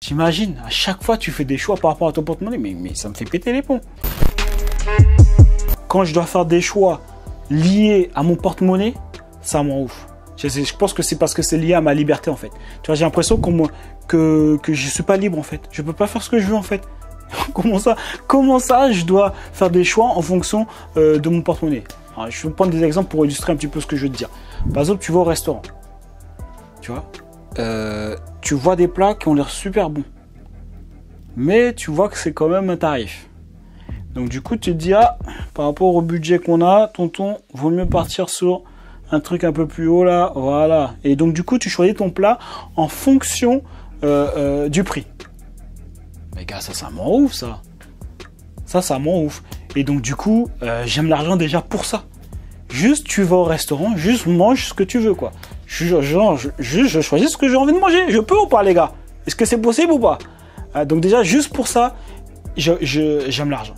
T'imagines, à chaque fois tu fais des choix par rapport à ton porte-monnaie, mais ça me fait péter les ponts. Quand je dois faire des choix liés à mon porte-monnaie, ça m'en ouf. Je pense que c'est parce que c'est lié à ma liberté en fait. Tu vois, j'ai l'impression que je suis pas libre en fait. Je peux pas faire ce que je veux en fait. Comment ça je dois faire des choix en fonction de mon porte-monnaie? Je vais prendre des exemples pour illustrer un petit peu ce que je veux te dire. Par exemple, tu vas au restaurant, tu vois, tu vois des plats qui ont l'air super bons, mais tu vois que c'est quand même un tarif. Donc du coup, tu te dis, ah, par rapport au budget qu'on a, tonton, vaut mieux partir sur un truc un peu plus haut là, voilà. Et donc du coup, tu choisis ton plat en fonction du prix. Mais gars, ça m'en ouf, ça. Ça m'en ouf. Et donc du coup, j'aime l'argent déjà pour ça. Juste, tu vas au restaurant, juste mange ce que tu veux, quoi. Je choisis ce que j'ai envie de manger. Je peux ou pas, les gars? Est-ce que c'est possible ou pas? Donc déjà, juste pour ça, j'aime l'argent.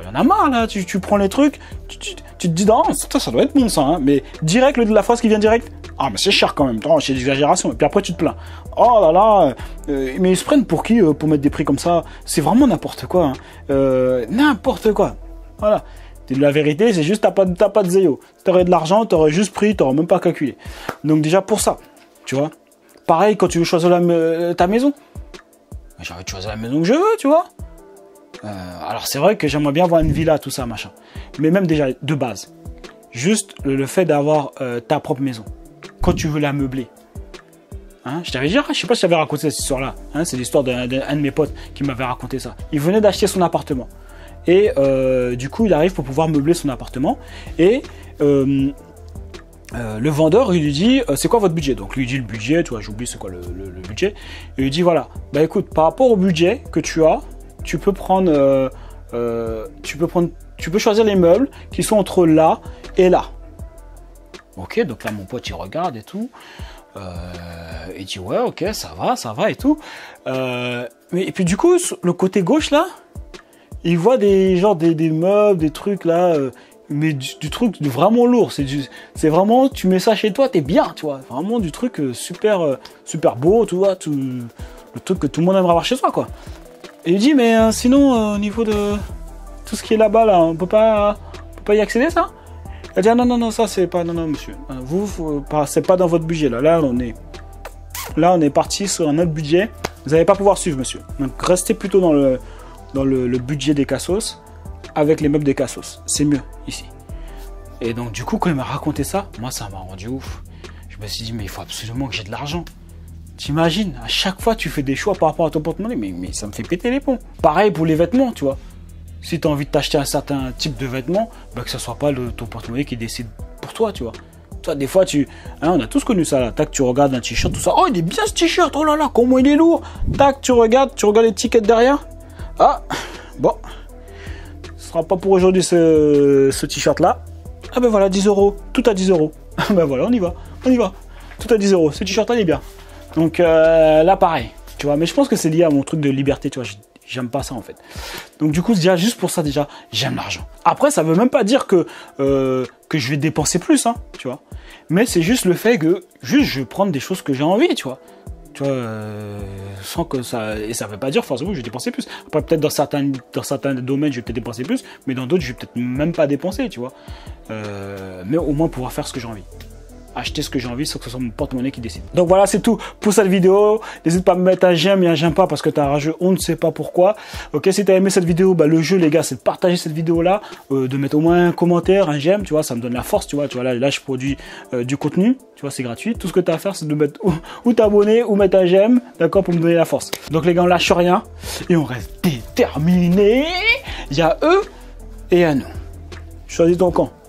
Il y en a marre, là. Tu prends les trucs, tu te dis, non, ça doit être bon, ça. Hein. Mais direct, la phrase qui vient direct, ah, mais c'est cher quand même, c'est l'exagération. Et puis après, tu te plains. Oh là là, mais ils se prennent pour qui pour mettre des prix comme ça? C'est vraiment n'importe quoi. Hein. N'importe quoi. Voilà. La vérité, c'est juste que t'as pas de zéo. T'aurais de l'argent, t'aurais juste pris, t'aurais même pas calculé. Donc déjà pour ça, tu vois. Pareil, quand tu veux choisir ta maison. J'ai envie de choisir la maison que je veux, tu vois. Alors c'est vrai que j'aimerais bien avoir une villa, tout ça, machin. Mais même déjà, de base, juste le fait d'avoir ta propre maison. Quand tu veux la meubler. Hein, je t'avais dit, je sais pas si j'avais raconté cette histoire-là. Hein, c'est l'histoire d'un de mes potes qui m'avait raconté ça. Il venait d'acheter son appartement. Et du coup, il arrive pour pouvoir meubler son appartement. Et le vendeur, il lui dit, c'est quoi votre budget? Donc, lui dit le budget, tu vois, j'oublie c'est quoi le budget. Il lui dit, voilà, bah écoute, par rapport au budget que tu as, tu peux choisir les meubles qui sont entre là et là. Ok, donc là, mon pote, il regarde et tout. Il dit, ouais, ok, ça va et tout. Et puis du coup, le côté gauche, là, il voit des meubles, des trucs là, mais du truc vraiment lourd. C'est vraiment, tu mets ça chez toi, t'es bien, tu vois. Vraiment du truc super beau, tu vois, le truc que tout le monde aimerait avoir chez soi, quoi. Et il dit, mais sinon, au niveau de tout ce qui est là-bas, là, on peut pas y accéder, ça? Elle dit, ah, non, ça, c'est pas, non, monsieur. Vous, c'est pas dans votre budget, là. Là, on est parti sur un autre budget. Vous n'allez pas pouvoir suivre, monsieur. Donc, restez plutôt dans le budget des cassos, avec les meubles des cassos. C'est mieux, ici. Et donc, du coup, quand il m'a raconté ça, moi, ça m'a rendu ouf. Je me suis dit, mais il faut absolument que j'ai de l'argent. T'imagines, à chaque fois, tu fais des choix par rapport à ton porte-monnaie, mais ça me fait péter les ponts. Pareil pour les vêtements, tu vois. Si tu as envie de t'acheter un certain type de vêtements, bah, que ce soit pas ton porte-monnaie qui décide pour toi, tu vois. Toi, des fois, on a tous connu ça, là. Tac, tu regardes un t-shirt, tout ça. Oh, il est bien ce t-shirt, oh là là, comment il est lourd. Tac, tu regardes l'étiquette derrière. Ah, bon, ce sera pas pour aujourd'hui ce t-shirt-là. Ah ben voilà, 10 €, tout à 10 €. Ah ben voilà, on y va. Tout à 10 €, ce t-shirt-là, il est bien. Donc là, pareil, tu vois. Mais je pense que c'est lié à mon truc de liberté, tu vois. J'aime pas ça, en fait. Donc du coup, déjà, juste pour ça, déjà, j'aime l'argent. Après, ça veut même pas dire que je vais dépenser plus, hein, tu vois. Mais c'est juste le fait que, juste, je vais prendre des choses que j'ai envie, tu vois. Sans que ça, et ça veut pas dire forcément que je vais dépenser plus. Après, peut-être dans certains domaines je vais peut-être dépenser plus, mais dans d'autres je vais peut-être même pas dépenser, tu vois. Mais au moins pouvoir faire ce que j'ai envie, acheter ce que j'ai envie, sans que ce soit mon porte-monnaie qui décide. Donc voilà, c'est tout pour cette vidéo. N'hésite pas à me mettre un j'aime et un j'aime pas parce que t'as rageux, on ne sait pas pourquoi. Ok, si t'as aimé cette vidéo, bah le jeu, les gars, c'est de partager cette vidéo là, de mettre au moins un commentaire, un j'aime, tu vois, ça me donne la force, tu vois là je produis du contenu, tu vois, c'est gratuit. Tout ce que t'as à faire, c'est de mettre ou t'abonner ou mettre un j'aime, d'accord, pour me donner la force. Donc les gars, on lâche rien et on reste déterminés. Il y a eux et à nous. Choisis ton camp.